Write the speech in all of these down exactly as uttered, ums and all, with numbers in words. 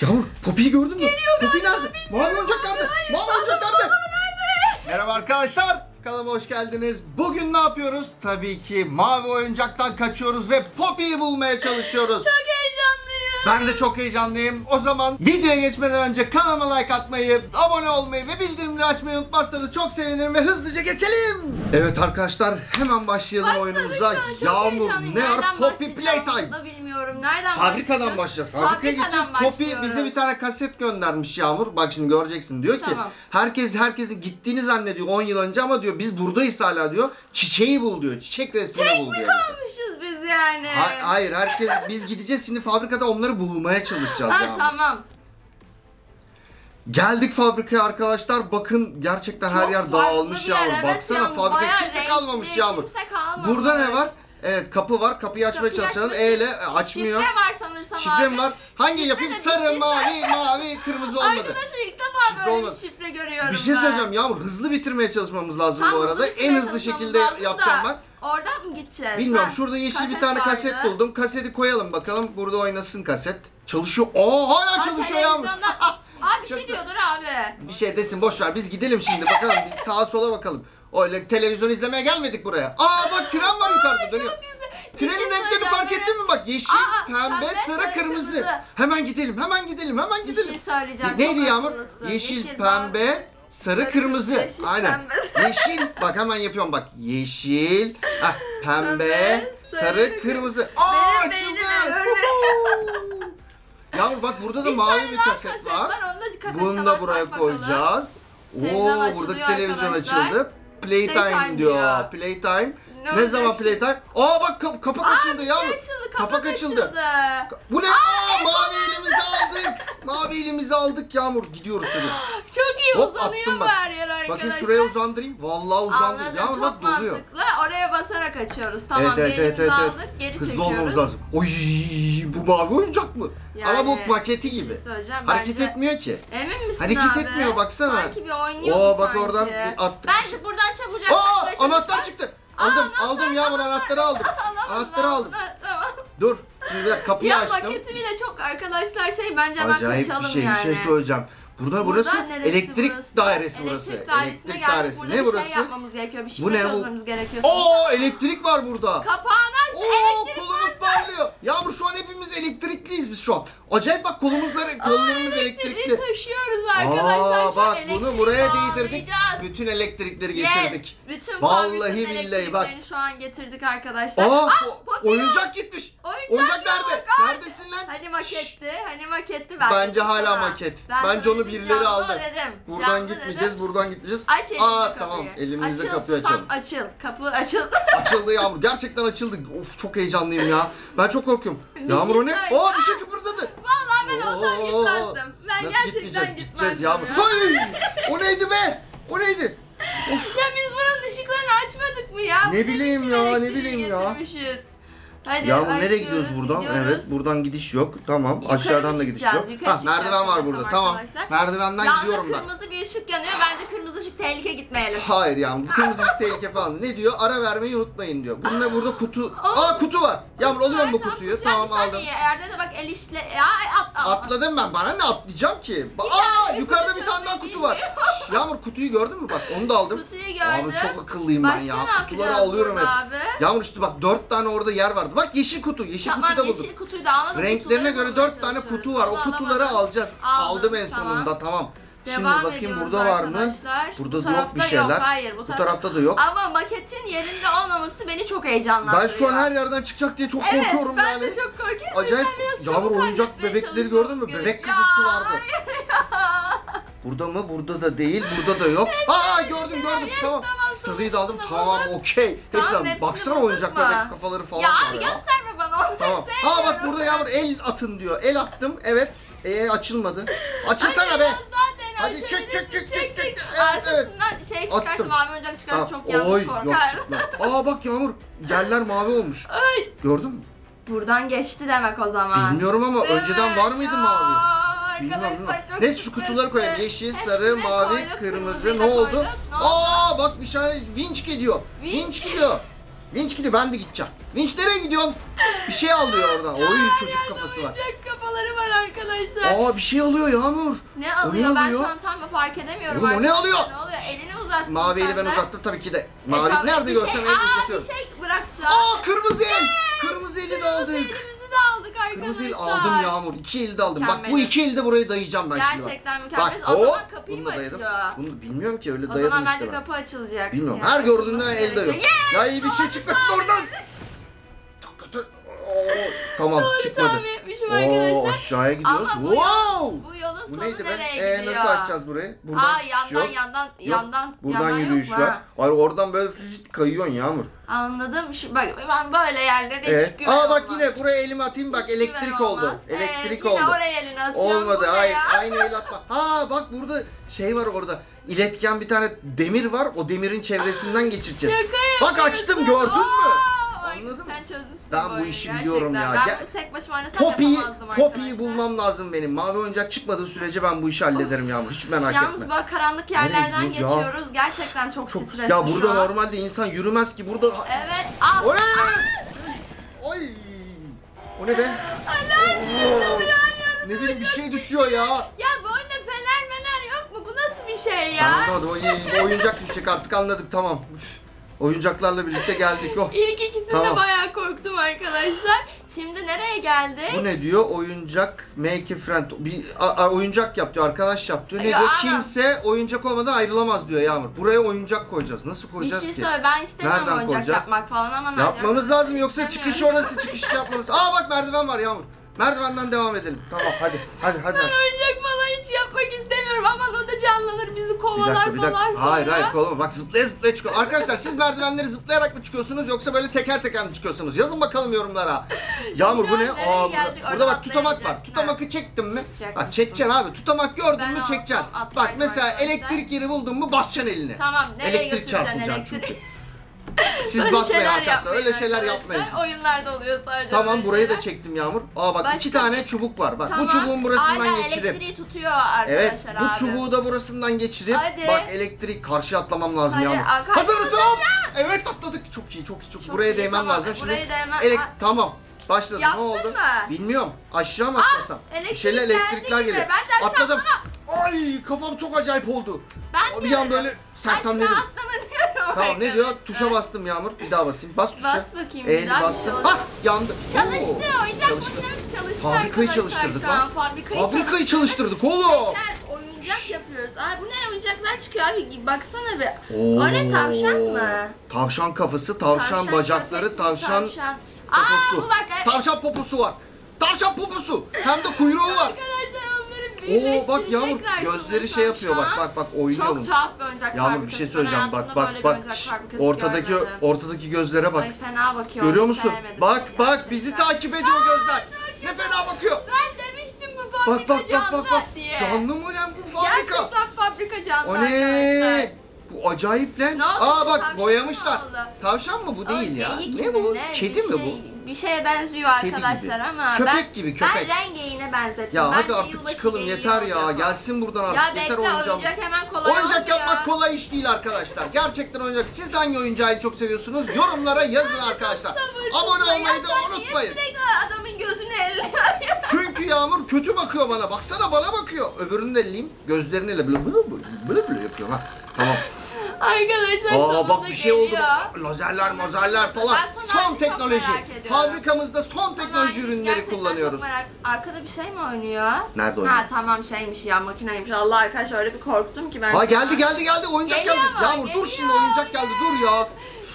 Yağmur, Poppy'yi gördün mü? Geliyor Poppy nerede? Mavi oyuncak nerede? Mavi oyuncak nerede? Merhaba arkadaşlar, kanalıma hoş geldiniz. Bugün ne yapıyoruz? Tabii ki mavi oyuncaktan kaçıyoruz ve Poppy'yi bulmaya çalışıyoruz. Çok heyecanlıyım. Ben de çok heyecanlıyım. O zaman videoya geçmeden önce kanalıma like atmayı, abone olmayı ve bildirimleri açmayı unutmazsanız çok sevinirim ve hızlıca geçelim. Evet arkadaşlar, hemen başlayalım başladık oyunumuza. Yağmur, ne var? Poppy Playtime. Bilmiyorum. Nereden fabrikadan başlayacağız? Fabrikaya gideceğiz. Poppy bize bir tane kaset göndermiş Yağmur. Bak şimdi göreceksin. Diyor tamam. ki herkes herkesin gittiğini zannediyor on yıl önce ama diyor biz buradayız hala diyor. Çiçeği bul diyor. Çiçek resmini Tek bul diyor. Tek mi kalmışız biz yani? Ha, hayır herkes biz gideceğiz şimdi fabrikada onları bulmaya çalışacağız. Ha, tamam. Geldik fabrikaya arkadaşlar. Bakın gerçekten çok her yer dağılmış Yağmur. Evet, baksana yalnız, fabrika kimse kalmamış Yağmur. Kimse kalmamış. Burada ne var? Evet, kapı var. Kapıyı açmaya çalışalım. E ile açmıyor. Şifre var sanırsam. Şifrem var. Hangi şifre yapayım? Sarı, şifre. mavi, mavi, kırmızı olmadı. Arkadaşlar ilk defa şifre böyle olmadı. bir şifre görüyorum. Bir şey söyleyeceğim Yağmur. Hızlı bitirmeye çalışmamız lazım Tam bu arada. En hızlı şekilde yapacağım ben. Oradan mı gideceğiz? Bilmiyorum. Ha, şurada yeşil kaset bir tane vardı. kaset buldum. Kaseti koyalım bakalım. Burada oynasın kaset. Çalışıyor. Oo, hala çalışıyor Yağmur. Abi bir şey diyordur abi. Bir şey desin, boş ver. Biz gidelim şimdi bakalım. Bir sağa sola bakalım. Öyle televizyon izlemeye gelmedik buraya. Aa bak tren var yukarıda dönüyor. Trenin renklerini fark ettin mi bak? Yeşil, Aa, pembe, pembe, sarı, kırmızı. kırmızı. Hemen gidelim, hemen gidelim, hemen gidelim. Bir şey söyleyeceğim. Neydi Yağmur? Yeşil, yeşil, pembe, sarı, sarı kırmızı. Yeşil, Aynen. Pembe. Yeşil, bak hemen yapıyorum bak. Yeşil, ah, pembe, sarı, sarı, kırmızı. Aa açıldı. Yağmur bak burada da bir mavi bir kaset, kaset var. var. Bunu da buraya bakalım. koyacağız. Oo, buradaki televizyon arkadaşlar. açıldı. Playtime, Playtime diyor. diyor. Playtime. Ne, ne zaman Playtime? Aa bak kap kapak Aa, açıldı şey Yağmur. Açıldı, kapak, kapak açıldı. açıldı. Bu ne? Aa, Aa, mavi elimizi aldık. Mavi elimizi aldık Yağmur. Gidiyoruz tabii. Çok iyi Hop, uzanıyor bak. her yer arkadaşlar. Bakın şuraya uzandırayım. Vallahi uzandırayım. Yağmur bak doluyor. Mantıklı. Oraya basarak açıyoruz. Tamam evet, evet, evet, evet. aldık. Geri Hızlı çekiyoruz. olmamız lazım. Oy, bu mavi oyuncak mı? Yani, ama bu paketi gibi. Hareket bence... etmiyor ki. Emin misin Hareket abi? etmiyor baksana. Sanki bir oynuyor Oo, bak sanki. oradan attık. Bence buradan çabucak. Aa, anahtar çıktı. Aldım, Aa, aldım Yağmur anahtarı aldım. Anahtarı aldım. Tamam. Dur, şimdi kapıyı ya, açtım. Ya paketi bile çok arkadaşlar şey bence hemen kaçalım yani. Acayip bir şey, yani. bir şey söyleyeceğim. Burada, Burada burası elektrik burası? dairesi burası. Elektrik dairesine elektrik dairesi. Burada ne burası? Bir şey yapmamız gerekiyor, bir şey yapmamız gerekiyor. Oo, elektrik var burada. Kapağını açtı, Oo, elektrik kolumuz parlıyor. Yağmur şu an hepimiz elektrikliyiz biz şu an. Acayip bak kolumuzları, kollarımız elektrikli. Elektriği taşıyoruz arkadaşlar. Aa, bak bunu buraya değdirdik. Bütün elektrikleri getirdik. Yes, bütün Vallahi billahi bak. şu an getirdik arkadaşlar. Aa, Aa, oyuncak gitmiş. Oyuncak, oyuncak nerede? Abi. Neredesin lan? Hani maketti, hani maketti. Bence, bence hala maket. Ben Bence onu birileri aldı. Buradan Canlı gitmeyeceğiz, dedim. buradan gitmeyeceğiz. Aç elini Aa, kapıyı. Tamam, elimizle açıl, kapıyı açalım. Açıl, kapı açıl. Açıldı Yağmur. Gerçekten açıldı. Of çok heyecanlıyım ya. Ben çok korkuyorum. Bir Yağmur şey o ne? Oo bir şey kıpırdadı. Vallahi ben olsam gitmezdim. Ben Nasıl gerçekten gitmezdim. Yağmur. O neydi be? O neydi? Of. Ya biz buranın ışıklarını açmadık mı ya? Ne bileyim ya, ne bileyim ya. Hadi Yağmur nereye gidiyoruz buradan? Gidiyoruz. Evet, buradan gidiş yok. Tamam, yukarı aşağıdan da gidiş yok. Ha, merdiven var burada. Tamam. Arkadaşlar. Merdivenden Yağmur gidiyorum ben. Kırmızı bir ışık yanıyor. Bence kırmızı ışık tehlike gitmeyelim. Hayır Yağmur, bu kırmızı ışık tehlike falan. Ne diyor? Ara vermeyi unutmayın diyor. Bununla burada kutu. Aa kutu var. Yağmur alıyor mu bu kutuyu? Tamam aldım. Yerde de bak el işle. Atladım ben. Bana ne atlayacağım ki? Aa yukarıda bir tane daha kutu var. Yağmur kutuyu gördün mü? Bak onu da aldım. Kutuyu gördüm. Abi çok akıllıyım ben ya. Kutuları alıyorum hep. Yağmur işte bak dört tane orada yer vardı. Bak yeşil kutu, yeşil tamam, kutu da bulduk. Yeşil kutuyu da alalım. Renklerine göre dört tane kutu var. O kutuları alamadım. alacağız. Aldım, Aldım en sonunda. Tamam. tamam. Şimdi Devam bakayım burada var mı? Burada bu yok bir şeyler. Yok, hayır, bu, bu tarafta, tarafta da yok. Ama maketin yerinde olmaması beni çok heyecanlandırıyor. Ben şu an her yerden çıkacak diye çok evet, korkuyorum ben yani. ben de çok korkuyorum. Acayip Yağmur oyuncak bebekleri gördün mü? Bebek kafası vardı. Burada mı? Burada da değil. Burada da yok. Aa gördüm gördüm. Tamam. Sırrıyı da aldım. Tamam okey. Hepsi baksana oyuncak bebek kafaları falan. Ya abi gösterme bana. Tamam. Aa bak burada Yağmur el atın diyor. El attım. Evet. Ee açılmadı. Açılsana be. Hadi çek çek çek çek çek. Arkasından şey çıkarsa mavi oyuncak çıkarsa çok yanlış korkar. Aa bak Yağmur. Yerler mavi olmuş. Gördün mü? Buradan geçti demek o zaman. Bilmiyorum ama önceden var mıydı mavi? Neyse şu kutuları koyalım. Yeşil, sarı, mavi, koyduk, kırmızı. Ne oldu? Koyduk, ne oldu? Aa bak bir şey vinç gidiyor. Vinç, vinç gidiyor. Vinç gidiyor, ben de gideceğim. Vinç nereye gidiyorsun? Bir şey alıyor oradan. Oy, çocuk kafası var. Oyuncak kafaları var arkadaşlar. Aa, bir şey alıyor Yağmur. Ne alıyor? Ben şu an tam fark edemiyorum. Oğlum, o ne alıyor? Ne oluyor? Elini uzattın. Mavi eli ben uzattım tabii ki de. Mavi e, nerede görsem elini uzatıyorum. Aa, bir şey bıraktı. Aa, kırmızı el. Kırmızı eli de aldık. Aldık arkadaşlar. Kırmızı el aldım Yağmur. İki elde aldım. Mükemmel. Bak bu iki elde burayı dayayacağım ben. Gerçekten şimdi. Gerçekten mükemmel. Bak, o, o zaman kapıyı mı açılıyor? Bunu bilmiyorum ki, öyle dayadım işte. O zaman bence işte kapı açılacak. Bilmiyorum. Yani her gördüğümde elde yok. Yes, ya iyi bir şey çıkmasın oradan. Çok kötü. Oo, tamam doğru çıkmadı. Doğru tahmin etmişim arkadaşlar. Oo, aşağıya gidiyoruz. Ama bu, wow. Yol, bu yolun bu sonu nereye ben? gidiyor? Ee, nasıl açacağız burayı? Buradan Aa, çıkış yandan, yok. Yandan, yandan, buradan yandan yürüyüş var. Hayır, oradan böyle kayıyorsun Yağmur. Anladım. Şu, bak ben böyle yerlere evet. hiç güven Aa bak olmaz. Yine buraya elimi atayım bak, hiç elektrik oldu. Ee, elektrik yine oldu. Yine oraya elini atıyorsun. Olmadı buraya. Hayır aynı el atma. Ha bak burada şey var orada. İletken bir tane demir var. O demirin çevresinden geçireceğiz. Bak açtım, gördün mü? Anladın Sen mı? çözmüşsün Ben bu, bu işi gerçekten. biliyorum ya. Ben Gel... tek başıma oynasam yapamazdım. Poppy'yi bulmam lazım benim. Mavi oyuncak çıkmadığı sürece ben bu işi hallederim Yağmur. Hiç merak Yalnız etme. Yalnız bak karanlık yerlerden geçiyoruz. Ya. Gerçekten çok, çok stresli. Ya burada normalde insan yürümez ki. Burada... Evet. Ah. Oy! Ah. Oy! O ne be? Alarm! Ne bileyim bir şey düşüyor ya. Ya bu oyunda fener mener yok mu? Bu nasıl bir şey ya? Anladım. O oyuncak düşecek artık, anladık tamam. Oyuncaklarla birlikte geldik. Oh. İlk ikisinde tamam. bayağı korktum arkadaşlar. Şimdi nereye geldik? Bu ne diyor? Oyuncak make a friend. Bir, a, a, oyuncak yap diyor. Arkadaş yap diyor. Ne ya diyor? Adam. Kimse oyuncak olmadan ayrılamaz diyor Yağmur. Buraya oyuncak koyacağız. Nasıl koyacağız şey ki? Bir şey söyle. Ben istemiyorum Nereden oyuncak koyacağız? yapmak falan ama. Yapmamız lazım yoksa çıkış orası. Çıkış yapmamız. Aa bak merdiven var Yağmur. Merdivenden devam edelim. Tamam hadi. Hadi hadi. Ben hadi. oyuncak falan hiç yapmak istemiyorum ama o da canlanır, bizi kovalar bir dakika, bir dakika. falan sonra. Hayır hayır kovalama. Bak zıplaya zıplaya çıkıyor. Arkadaşlar siz merdivenleri zıplayarak mı çıkıyorsunuz yoksa böyle teker teker mi çıkıyorsunuz? Yazın bakalım yorumlara. Yağmur bu ne? Aa, geldik, burada bak tutamak var. Tutamakı çektin mi? Çekmiştim. Bak çekeceksin abi. Tutamak gördün ben mü çekeceksin. Bak mesela elektrik yeri buldun mu basacaksın elini. Tamam. Elektrik çarpacak çünkü. Siz basmayın arkadaşlar. Öyle şeyler yapmayın. Oyunlarda oluyor sadece. Tamam burayı da çektim Yağmur. Aa bak Başka... iki tane çubuk var. Bak tamam. bu çubuğun burasından Aynen, geçirip. elektriği tutuyor arkadaşlar evet, abi. Bu çubuğu da burasından geçirip. Hadi. Bak elektrik karşı atlamam lazım Hadi. Yağmur. Aa, Hazır mısın? Ya. Evet atladık. Çok iyi çok iyi. Çok, çok buraya iyi, değmem tamam. lazım. Şimdi değmem... elek... Tamam. Başladı. Yaptın ne oldu? Mı? Bilmiyorum. Aşağı mı atlasam? Bir şeyler elektrikler geliyor. Atladım. Ay kafam çok acayip oldu. Ben bir an böyle sersemledim. Tamam ne diyor? Tuşa bastım Yağmur. Bir daha basayım. Bas tuşa. Bas bakayım. Eğil bastım. Hah yandı. Çalıştı. Oyuncak makinemiz çalıştı. Fabrikayı çalıştırdık lan. Fabrikayı, Fabrikayı çalıştırdık oğlum. Oyuncak yapıyoruz. Ay bu ne oyuncaklar çıkıyor abi. Baksana be. O ne tavşan mı? Tavşan kafası, tavşan, tavşan bacakları, tavşan, tavşan poposu. Aa, bak, tavşan poposu var. Tavşan poposu. Hem de kuyruğu var. Oo bak Yağmur gözleri şey yapıyor bak bak bak oynuyor. Çok tuhaf bir oyuncak fabrikası. Yağmur bir şey söyleyeceğim bak bak bak. Ortadaki görmedim. ortadaki gözlere bak. Ay fena bakıyor. Görüyor musun? Bak bak gerçekten. bizi takip ediyor Aa, gözler. Ne fena bakıyor. Ben demiştim bu fabrika bak, bak, canlı bak, bak, bak. diye. Canlı mı lan bu fabrika? Gerçekten fabrika canlı arkadaşlar. Bu acayip lan. Aa bak Tavşan boyamışlar. Tavşan mı bu değil Ay, ya? Ne bu? Ne? Kedi bir mi şey, bu? Bir şeye benziyor Kedi arkadaşlar gibi. ama köpek ben, gibi köpek. Ben rengeyine benzettim. Ya ben hadi artık çıkalım yeter ya. Ama. Gelsin buradan artık. Ya yeter bekle, oyuncak. oyuncak hemen kolay Oyuncak yapmak ya. kolay iş değil arkadaşlar. Gerçekten oyuncak. Siz hangi oyuncağı çok seviyorsunuz? Yorumlara yazın arkadaşlar. Abone olmayı da unutmayın. Adamın gözünü elle. Çünkü Yağmur kötü bakıyor bana. Baksana bana bakıyor. Öbürünü de elleyeyim. Gözlerini elle böyle böyle böyle yapıyor ha. Tamam. Arkadaşlar Aa, bak bir şey geliyor. oldu. Lazerler, mazerler falan. Son, son teknoloji. Fabrikamızda son teknoloji son ürünleri kullanıyoruz. Arkada bir şey mi oynuyor? Nerede oynuyor? Ha tamam şeymiş ya, makineymiş. Allah arkadaşlar öyle bir korktum ki ben. Ha geldi geldi geldi oyuncak geliyor geldi. Yağmur geliyor. dur şimdi oyuncak geldi dur ya.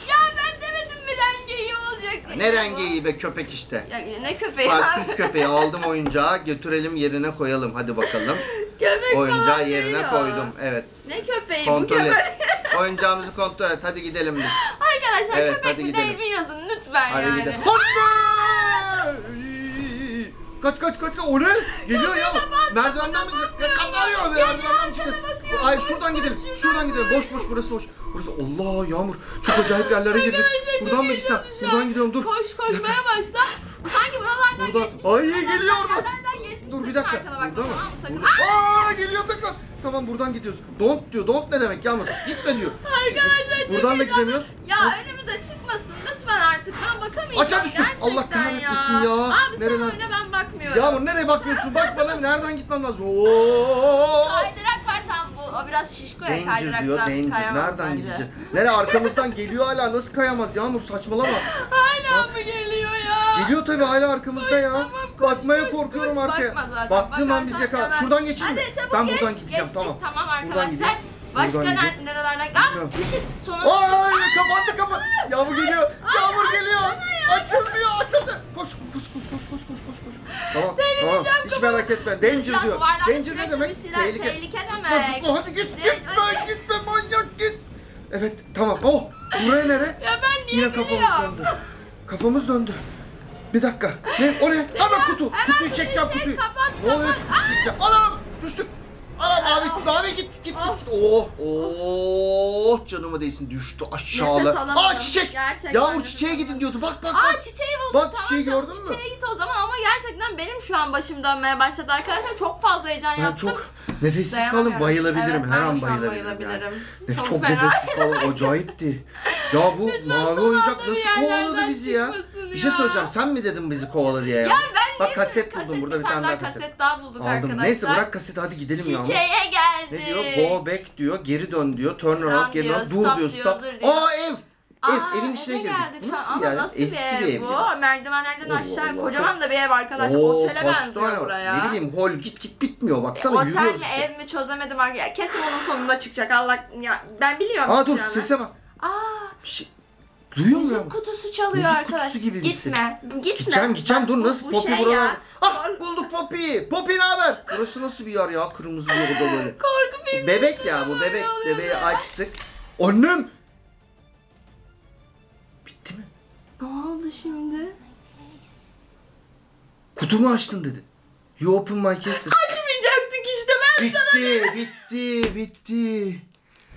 Ya ben demedim mi rengi iyi olacak diye. Ne rengi iyi be köpek işte. Ya, ne köpeği? Farksız köpeği aldım oyuncağı götürelim yerine koyalım hadi bakalım. Köpek oyuncağı yerine geliyor. koydum evet. Ne köpeği kontrol bu köpek? Oyuncağımızı kontrol et. Hadi gidelim biz. Arkadaşlar evet, köpek mi değil mi yazın lütfen hadi yani. Gidelim. Kaç kaç kaç kaç. O ne? Geliyor ya. Merdivenden mi çıkıyor? Kapanıyor. Merdivenden mi çıkıyor? Ay şuradan gidelim. Şuradan, şuradan gidelim. Boş boş burası boş. Burası Allah Yağmur. Çok acayip yerlere girdik. Buradan mı gitsem? Buradan gidiyorum dur. Koş koşmaya başla. Sanki buralardan geçmişsin. Ay geliyor oradan. Dur bir dakika. Burada mı? Aaa geliyor tekrar. Tamam buradan gidiyoruz. Don't diyor. Don't ne demek Yağmur? Gitme diyor. Arkadaşlar buradan da gidemiyoruz. Ya önümüze çıkmasın lütfen. bakamayacağım. Aşağı düştüm. Allah kahretmesin ya. ya. Abi nereden? Son oyuna ben bakmıyorum. Yağmur nereye bakmıyorsun? Bak bana nereden gitmem lazım? Oo. Kaydırak var tam bu. O biraz şişko ya, kaydıraktan diyor, kayamaz. Nereden gidecek? Nereye arkamızdan geliyor hala, nasıl kayamaz Yağmur, saçmalama. Hala mı geliyor ya? Geliyor tabii, hala arkamızda. Ay, ya. Tamam, bakmaya korkuyorum arkaya. Baktığım an bizi yakala. Şuradan geçeyim mi? Ben geç, buradan gideceğim geçtik, tamam. Tamam arkadaşlar. Başka nerelerden? Aa, ışık sonunda. Ay, kapattı kapat. Yağmur geliyor. Yağmur geliyor. Açılmıyor, açıldı. Koş, koş, koş, koş, koş, koş, koş. Tamam, tamam. Hiç merak etme. Danger diyor. Danger ne demek? Tehlike. Tehlike demek. Sıkma, hadi git, gitme, gitme, manyak git. Evet, tamam. Oh, buraya nere? Ya ben niye biliyorum? Kafamız döndü. Bir dakika. Ne? O ne? Ana kutu. Kutuyu çekeceğim, kutuyu. Ne oluyor? Anam, düştük. Anam abi, abi git git oh. git. Oh oh canıma değsin, düştü aşağıda. Aa çiçek. Gerçekten Yağmur çiçeğe gidin diyordu. Bak bak bak. Aa çiçeği buldum. Bak tamam, çiçeği gördün mü? Çiçeğe git o zaman, ama gerçekten benim şu an başım dönmeye başladı arkadaşlar. Çok fazla heyecan ben yaptım. Çok nefessiz kalın, bayılabilirim. Evet, her an bayılabilirim. bayılabilirim. Yani. Çok, çok nefessiz kalın, acayipti. Ya bu mavi oyuncak nasıl kovaladı bizi ya? Bir şey söyleyeceğim. Sen mi dedin bizi kovala diye ya? Ya ben bak kaset buldum burada, bir tane daha kaset daha bulduk arkadaşlar. Neyse bırak kaseti, hadi gidelim ya. Çiçeğe geldi. Ne diyor? Go back diyor. Geri dön diyor. Turn around, geri dön. Dur diyor. Stop. Aa ev. Ev, Aa, evin içine girdik. Bu nasıl yani? Nasıl eski bir ev. Bir ev bu. Merdivenlerden Oo, aşağı. Allah, kocaman çok... da bir ev arkadaşlar. Oo, otele benziyor buraya. Ne bileyim, hol git git bitmiyor. Baksana e, yürüyoruz. Otel mi işte. Ev mi çözemedim arkadaşlar. Kesin onun sonunda çıkacak. Allah ya, ben biliyorum. Aa dur, sese bak. Aa. Bir şey. Duyuyor musun? Müzik kutusu çalıyor arkadaşlar. Gitme. Gitme. Gideceğim gideceğim. Dur nasıl Poppy buralar. Ah bulduk Poppy. Poppy ne haber? Burası nasıl bir yer ya? Kırmızı bir oda böyle. Korku filmi. Bebek ya bu, bebek. Bebeği açtık. Annem. Bitti mi? Ne oldu şimdi? Kutumu açtım dedi. You open my case. Açmayacaktık işte, ben bitti, sana dedim. Bitti bitti bitti.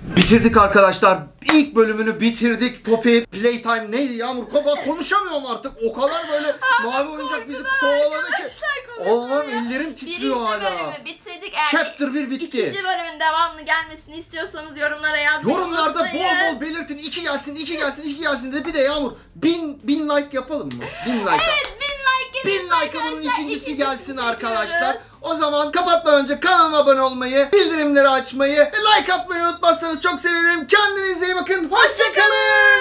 Bitirdik arkadaşlar. İlk bölümünü bitirdik. Poppy Playtime neydi Yağmur? Kapat, konuşamıyorum artık. O kadar böyle abi, mavi oyuncak bizi kovaladı ki. Allah'ım ellerim titriyor hala. Birinci bölümü bitirdik. Eğer Chapter bir bitti. İkinci bölümün devamlı gelmesini istiyorsanız yorumlara yazın. Yorumlarda bol bol belirtin. İki gelsin, iki gelsin, iki gelsin de. Bir de Yağmur bin, bin like yapalım mı? Bin like. Evet, bin like. Bin like bunun ikincisi gelsin arkadaşlar. O zaman kapatmadan önce kanalıma abone olmayı, bildirimleri açmayı, like atmayı unutmazsanız çok sevinirim. Kendinize iyi bakın. Hoşça kalın.